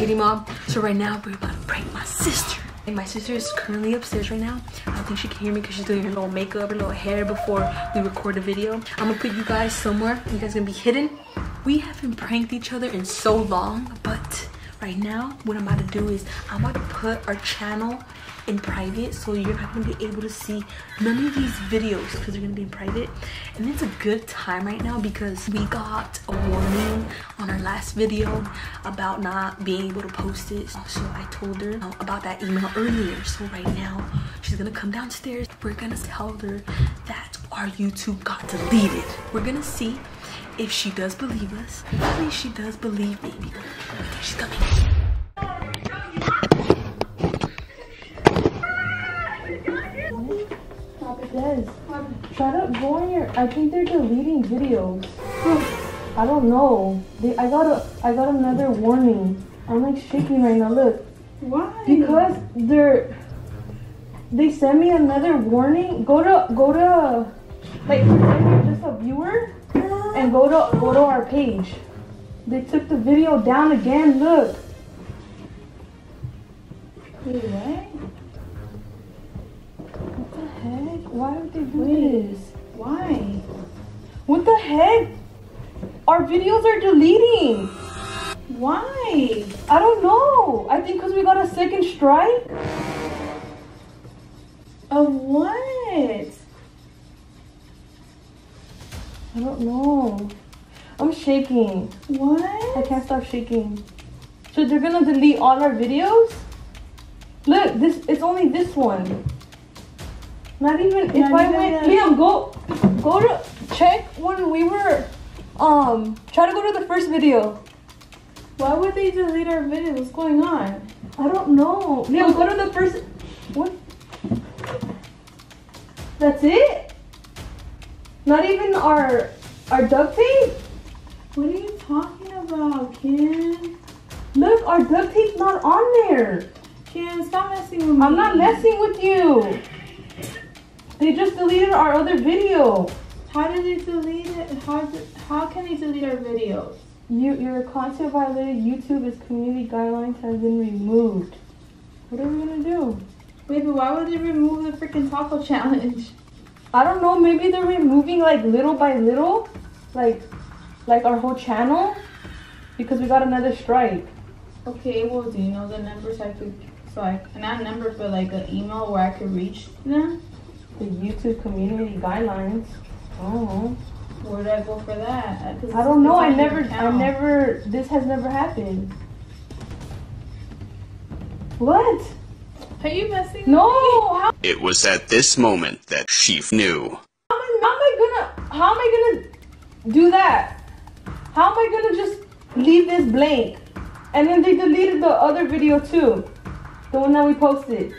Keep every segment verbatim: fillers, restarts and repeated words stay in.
K D Mob. So right now we're about to prank my sister. And my sister is currently upstairs right now. I don't think she can hear me because she's doing her little makeup, her little hair before we record the video. I'm gonna put you guys somewhere. You guys are gonna be hidden. We haven't pranked each other in so long, but right now what I'm about to do is I'm about to put our channel in private, so you're not gonna be able to see none of these videos because they're gonna be in private. And it's a good time right now because we got a warning on our last video about not being able to post it. So I told her about that email earlier. So right now she's gonna come downstairs. We're gonna tell her that our YouTube got deleted. We're gonna see if she does believe us. Hopefully she does believe me because I think she's coming. Yes. Try to go on your. I think they're deleting videos. I don't know. They, I got a. I got another warning. I'm like shaking right now. Look. Why? Because they're. They sent me another warning. Go to go to, like, pretend you're just a viewer, and go to go to our page. They took the video down again. Look. Wait, what? Why would they do Wait, this? Why? What the heck? Our videos are deleting. Why? I don't know. I think because we got a second strike. Of what? I don't know. I'm shaking. What? I can't stop shaking. So they're gonna delete all our videos? Look, this it's only this one. Not even if yeah, I went, Liam, go, go to check when we were, um, try to go to the first video. Why would they delete our video? What's going on? I don't know. Liam, go to the first. What? That's it? Not even our our duct tape? What are you talking about, Ken? Look, our duct tape's not on there. Ken, stop messing with me. I'm not messing with you. They just deleted our other video. How did they delete it? How, did, how can they delete our videos? You, your content violated YouTube's community guidelines has been removed. What are we gonna do? Wait, but why would they remove the freaking taco challenge? I don't know. Maybe they're removing like little by little, like, like our whole channel, because we got another strike. Okay. Well, do you know the numbers I could, so I not numbers, but like an email where I could reach them? The YouTube community guidelines. Oh, where did I go for that? I don't know. I never, I never. This has never happened. What? Are you messing? No. With me? It was at this moment that she knew. How am, how am I gonna? How am I gonna do that? How am I gonna just leave this blank? And then they deleted the other video too, the one that we posted.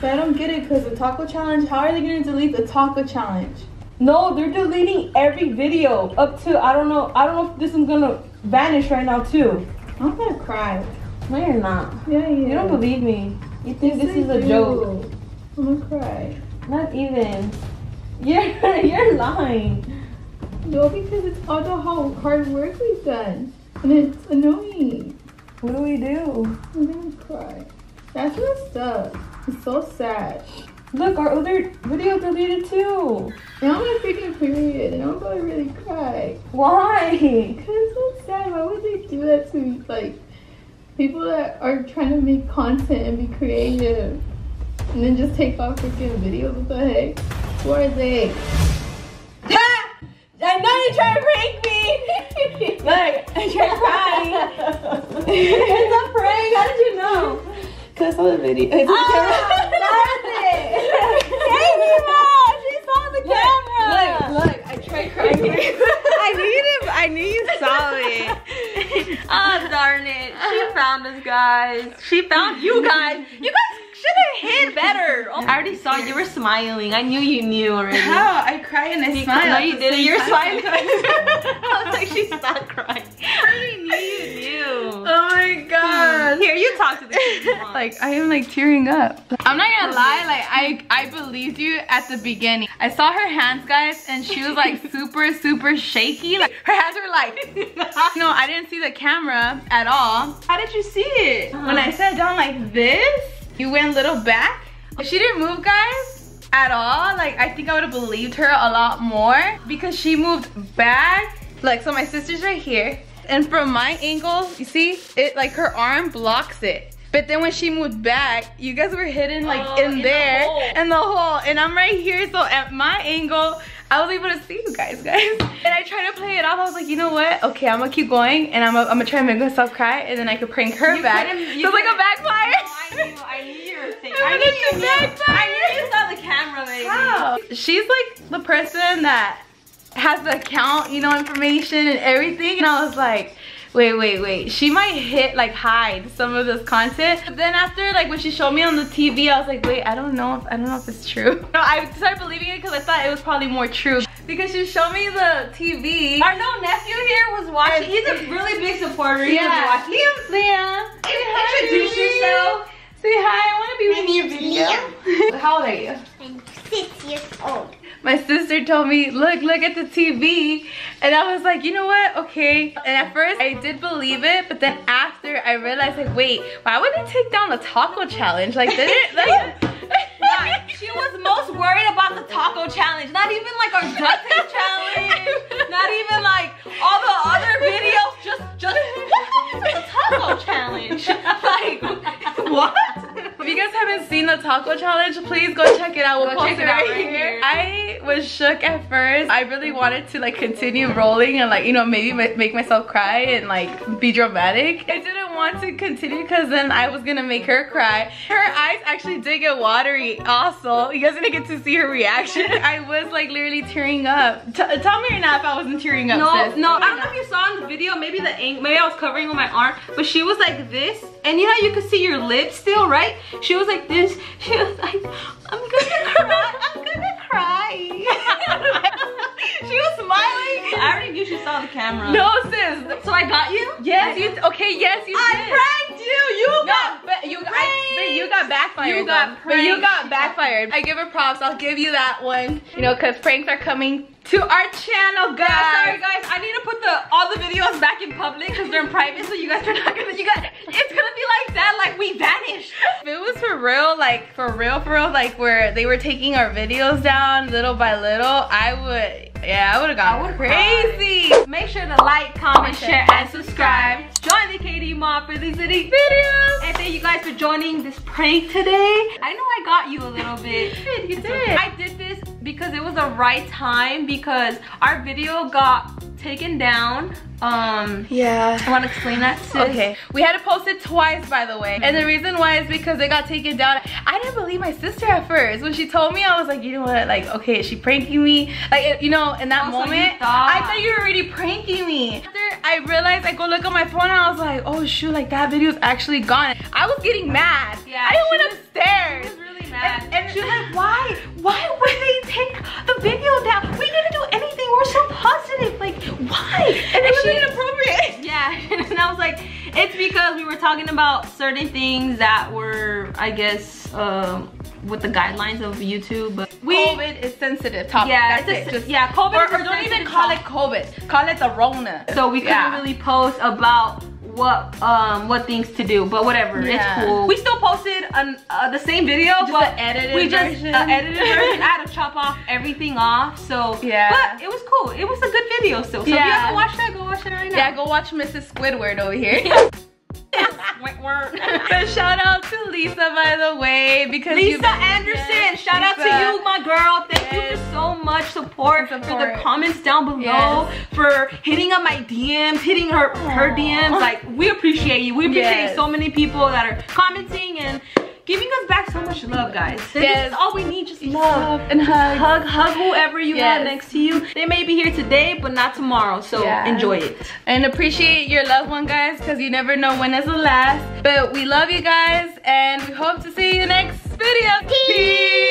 But I don't get it because the taco challenge, how are they going to delete the taco challenge? No, they're deleting every video up to, I don't know, I don't know if this one's going to vanish right now too. I'm going to cry. No, you're not. Yeah, yeah. You don't believe me. You think yes, this I is do. a joke. I'm going to cry. Not even. You're, you're lying. No, because it's all the hard work we've done. And it's annoying. What do we do? I'm going to cry. That's messed up. It's so sad. Look, our other video deleted too. Now I'm gonna freaking period and I'm gonna really cry. Why? Because it's so sad. Why would they do that to me? Like, people that are trying to make content and be creative and then just take off freaking videos. What the heck? Who are they? Ha! I know you're trying to prank me! Look, I'm trying to cry. It's a prank. How did you know? Because I saw the video. I saw the camera. Oh, She saw the look, camera. Look, look, I tried crying. I knew you didn't, I knew you saw it. Oh, darn it. She found us, guys. She found you guys. You guys should have hid better. Oh, I already saw you were smiling. I knew you knew already. How? I cried and I because, smiled. No, you didn't. You're smiling. I was like, she's not crying. I already knew you knew. Oh, my God. Here, you You talk to the kids. Like, I am like tearing up. I'm not gonna lie, like I, I believed you at the beginning. I saw her hands, guys, and she was like super, super shaky. Like her hands were like, no, I didn't see the camera at all. How did you see it? Uh-huh. When I sat down like this, you went a little back. She didn't move, guys, at all. Like, I think I would have believed her a lot more because she moved back. Like, so my sister's right here, and from my angle, you see, it like her arm blocks it. But then when she moved back, you guys were hidden like oh, in, in there, the in the hole, and I'm right here. So at my angle, I was able to see you guys, guys. And I tried to play it off. I was like, you know what? Okay, I'm gonna keep going, and I'm gonna, I'm gonna try to make myself cry, and then I could prank her you back. So it's like a backfire. No, I knew, I knew you were saying. I, I knew you backfire. I knew you saw the camera, baby. How? She's like the person that has the account, you know, information and everything. And I was like, wait, wait, wait. She might hit, like, hide some of this content. But then after, like, when she showed me on the T V, I was like, wait, I don't know if, I don't know if it's true. No, I started believing it because I thought it was probably more true. Because she showed me the T V. Our little nephew here was watching. He's a really big supporter. He yeah. was watching. Liam, Liam. Say hi, introduce yourself. Say hi. I want to be with you. Liam. Liam. How old are you? I'm six years old. My sister told me, look, look at the T V. And I was like, you know what, okay. And at first, I did believe it, but then after, I realized, like, wait, why would they take down the taco challenge? Like, did it, like... yeah, she was most worried about the taco challenge. Not even, like, our dressing challenge. Not even, like, all the other videos. Just, just, the taco challenge. Like, what? If you guys haven't seen the taco challenge, please go check it out. We'll go post it right, right here. here. I was shook at first. I really wanted to like continue rolling and like, you know, maybe make myself cry and like be dramatic. I didn't want to continue because then I was gonna make her cry. Her eyes actually did get watery also. You guys are gonna get to see her reaction. I was like literally tearing up. T tell me or not if I wasn't tearing up, no, sis. No, I don't know if you saw in the video, maybe the ink, maybe I was covering with my arm, but she was like this. And you know you could see your lips still, right? She was like this. She was like, I'm gonna cry. I'm gonna cry. She was smiling. I already knew she saw the camera. No, sis. So I got you? Yes. You, okay, yes, you I did. I pranked you. You no, got but you, I, but you got backfired. You got pranked. But you got backfired. I give her props. I'll give you that one. You know, because pranks are coming to our channel, guys. Yeah, sorry, guys. I need to put the all the videos back in public because they're in private, so you guys are not gonna. You guys, it's gonna be like that, like we vanished. If it was for real, like for real, for real, like where they were taking our videos down little by little, I would, yeah, I would have gone crazy. Cry. Make sure to like, comment, share, and subscribe. Join the K D Mob for these videos. And thank you guys for joining this prank today. I know I got you a little bit. You did, you did. Okay. I did this because it was the right time. Because our video got taken down. Um, yeah. I want to explain that, sis. Okay. We had to post it twice, by the way. And the reason why is because it got taken down. I didn't believe my sister at first. When she told me, I was like, you know what? Like, okay, is she pranking me? Like, you know, in that oh, moment, so thought. I thought you were already pranking me. After I realized, I go look at my phone and I was like, oh shoot, like that video is actually gone. I was getting mad. Yeah. I didn't went was, upstairs. She was really mad. And, and she was like, why? Why would they take the video down? We didn't do anything. We're so positive. Like, why? And it was inappropriate. Yeah. And I was like, it's because we were talking about certain things that were, I guess, um, with the guidelines of YouTube. But we, COVID is sensitive topic. Yeah, that's it's a, it. Just, yeah, COVID. Or, is or don't even call topic. It COVID. Call it the Rona. So we couldn't yeah. really post about what um what things to do, but whatever, yeah. It's cool. We still posted an, uh, the same video, just but an edited we just version. Uh, edited version. I had to chop off everything off, so yeah. But it was cool. It was a good video, so, so yeah. If you haven't watched that, go watch it right now. Yeah, go watch Missus Squidward over here. But shout out to Lisa, by the way, because Lisa Anderson. Yes, shout Lisa. Out to you, my girl. Thank yes. you for so much support, support for the comments down below, yes. for hitting up my D Ms, hitting her Aww. Her D Ms. Like we appreciate you. We appreciate yes. so many people that are commenting and giving us back so much love, guys. Yes. This is all we need, just love. Love and hug. Hug, hug whoever you yes. have next to you. They may be here today, but not tomorrow, so yeah. enjoy it. And appreciate your loved one, guys, because you never know when it's the last. But we love you guys, and we hope to see you next video. Peace! Peace.